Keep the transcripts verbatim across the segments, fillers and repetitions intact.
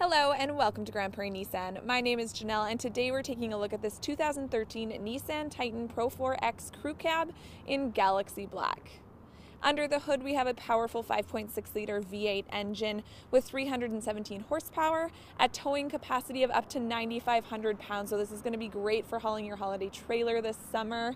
Hello and welcome to Grande Prairie Nissan. My name is Janelle and today we're taking a look at this two thousand thirteen Nissan Titan Pro four X Crew Cab in Galaxy Black. Under the hood we have a powerful five point six liter V eight engine with three hundred seventeen horsepower, a towing capacity of up to nine thousand five hundred pounds, so this is going to be great for hauling your holiday trailer this summer.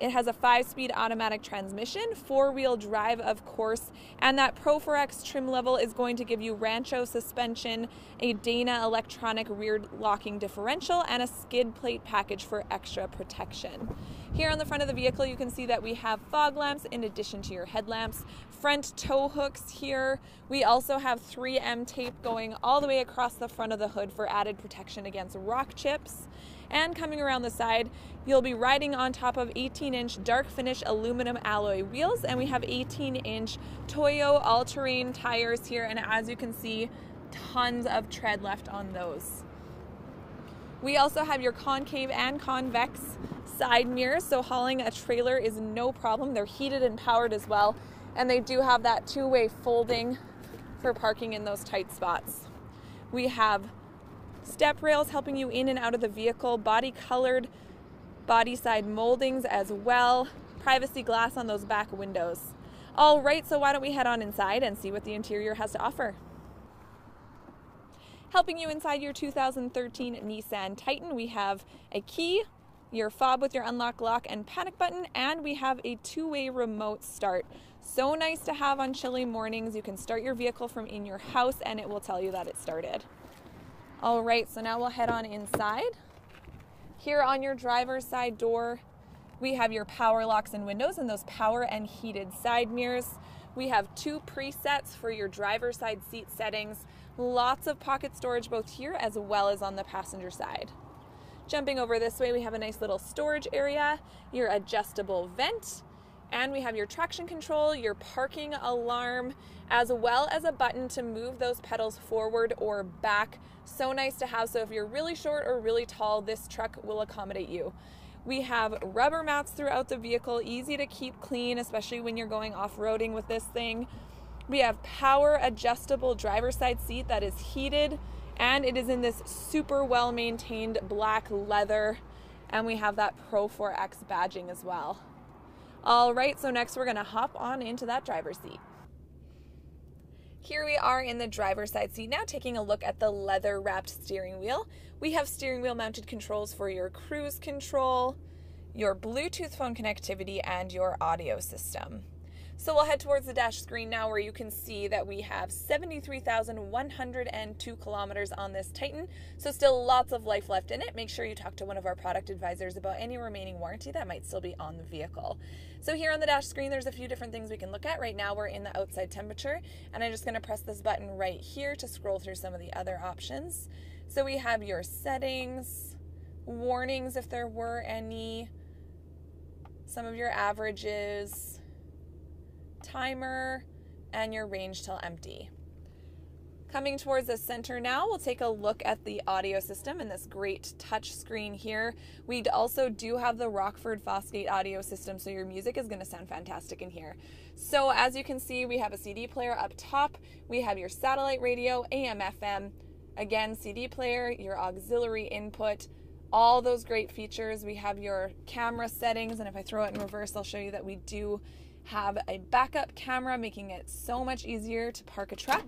It has a five-speed automatic transmission, four-wheel drive, of course, and that Pro four X trim level is going to give you Rancho suspension, a Dana electronic rear locking differential, and a skid plate package for extra protection. Here on the front of the vehicle, you can see that we have fog lamps in addition to your headlamps, front tow hooks here. We also have three M tape going all the way across the front of the hood for added protection against rock chips. And coming around the side, you'll be riding on top of eighteen inch dark finish aluminum alloy wheels, and we have eighteen inch Toyo all-terrain tires here, and as you can see, tons of tread left on those. We also have your concave and convex side mirrors, so hauling a trailer is no problem. They're heated and powered as well, and they do have that two-way folding for parking in those tight spots. We have step rails helping you in and out of the vehicle, body colored body side moldings as well, privacy glass on those back windows. All right, so why don't we head on inside and see what the interior has to offer. Helping you inside your two thousand thirteen Nissan Titan, we have a key, your fob with your unlock, lock, and panic button, and we have a two-way remote start. So nice to have on chilly mornings. You can start your vehicle from in your house and it will tell you that it started. All right, so now we'll head on inside. Here on your driver's side door, we have your power locks and windows and those power and heated side mirrors. We have two presets for your driver's side seat settings. Lots of pocket storage both here as well as on the passenger side. Jumping over this way, we have a nice little storage area, your adjustable vent, and we have your traction control, your parking alarm, as well as a button to move those pedals forward or back. So nice to have, so if you're really short or really tall, this truck will accommodate you. We have rubber mats throughout the vehicle, easy to keep clean, especially when you're going off-roading with this thing. We have power adjustable driver's side seat that is heated, and it is in this super well-maintained black leather, and we have that Pro four X badging as well. All right, so next we're gonna hop on into that driver's seat. Here we are in the driver's side seat now, taking a look at the leather-wrapped steering wheel. We have steering wheel mounted controls for your cruise control, your Bluetooth phone connectivity, and your audio system. So we'll head towards the dash screen now, where you can see that we have seventy-three thousand one hundred two kilometers on this Titan, so still lots of life left in it. Make sure you talk to one of our product advisors about any remaining warranty that might still be on the vehicle. So here on the dash screen, there's a few different things we can look at. Right now we're in the outside temperature, and I'm just going to press this button right here to scroll through some of the other options. So we have your settings, warnings if there were any, some of your averages, timer, and your range till empty. Coming towards the center now, we'll take a look at the audio system and this great touch screen here. We also do have the Rockford Fosgate audio system, so your music is going to sound fantastic in here. So as you can see, we have a C D player up top, we have your satellite radio, A M F M, again C D player, your auxiliary input, all those great features. We have your camera settings, and if I throw it in reverse, I'll show you that we do have a backup camera, making it so much easier to park a truck.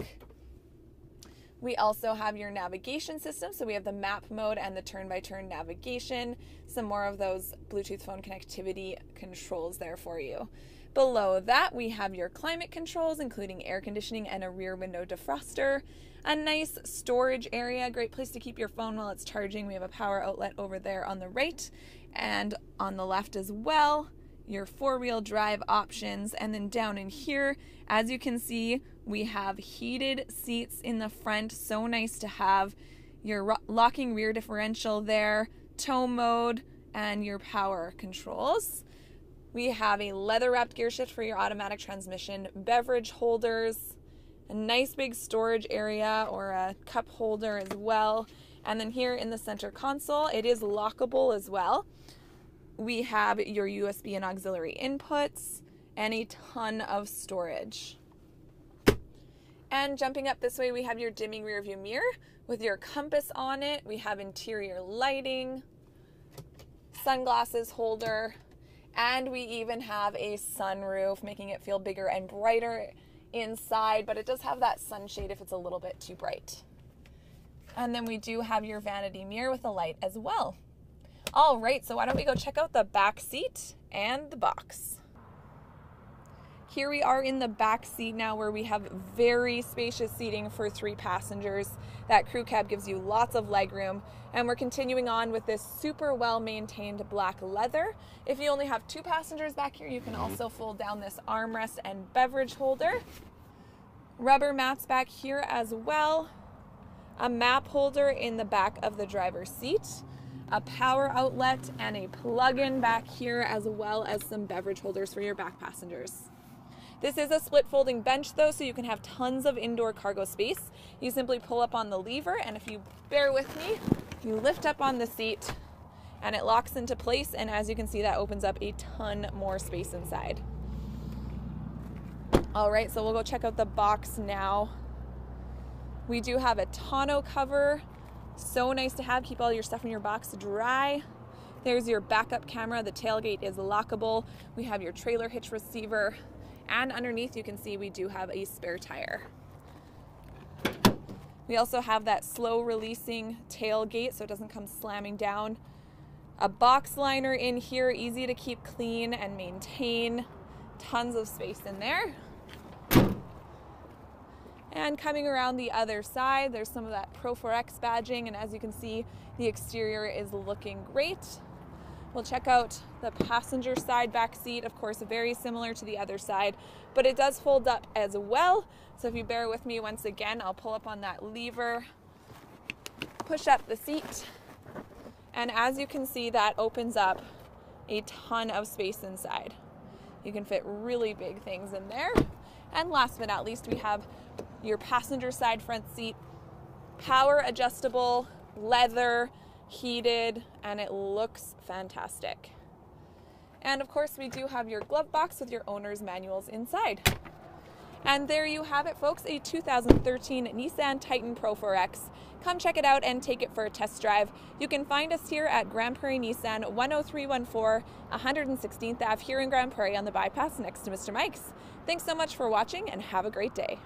We also have your navigation system, so we have the map mode and the turn-by-turn navigation, some more of those Bluetooth phone connectivity controls there for you. Below that, we have your climate controls, including air conditioning and a rear window defroster, a nice storage area, great place to keep your phone while it's charging. We have a power outlet over there on the right and on the left as well, your four-wheel drive options, and then down in here, as you can see, we have heated seats in the front, so nice to have, your locking rear differential there, tow mode, and your power controls. We have a leather-wrapped gear shift for your automatic transmission, beverage holders, a nice big storage area or a cup holder as well, and then here in the center console, it is lockable as well. We have your U S B and auxiliary inputs and a ton of storage. And jumping up this way, we have your dimming rear view mirror with your compass on it. We have interior lighting, sunglasses holder, and we even have a sunroof, making it feel bigger and brighter inside, but it does have that sunshade if it's a little bit too bright. And then we do have your vanity mirror with a light as well. All right, so why don't we go check out the back seat and the box. Here we are in the back seat now, where we have very spacious seating for three passengers. That crew cab gives you lots of legroom, and we're continuing on with this super well-maintained black leather. If you only have two passengers back here, you can also fold down this armrest and beverage holder. Rubber mats back here as well. A map holder in the back of the driver's seat. A power outlet and a plug-in back here, as well as some beverage holders for your back passengers. This is a split folding bench though, so you can have tons of indoor cargo space. You simply pull up on the lever, and if you bear with me, you lift up on the seat and it locks into place. And as you can see, that opens up a ton more space inside. All right, so we'll go check out the box now. We do have a tonneau cover. So nice to have, keep all your stuff in your box dry. There's your backup camera. The tailgate is lockable. We have your trailer hitch receiver. And underneath, you can see we do have a spare tire. We also have that slow releasing tailgate, so it doesn't come slamming down. A box liner in here, easy to keep clean and maintain. Tons of space in there. And coming around the other side, there's some of that Pro four X badging, and as you can see, the exterior is looking great. We'll check out the passenger side back seat, of course, very similar to the other side, but it does fold up as well. So if you bear with me once again, I'll pull up on that lever, push up the seat, and as you can see, that opens up a ton of space inside. You can fit really big things in there. And last but not least, we have your passenger side front seat, power adjustable, leather, heated, and it looks fantastic. And of course, we do have your glove box with your owner's manuals inside. And there you have it, folks, a two thousand thirteen Nissan Titan Pro four X. Come check it out and take it for a test drive. You can find us here at Grande Prairie Nissan, one oh three one four one hundred sixteenth Avenue here in Grande Prairie on the bypass next to Mister Mike's. Thanks so much for watching and have a great day.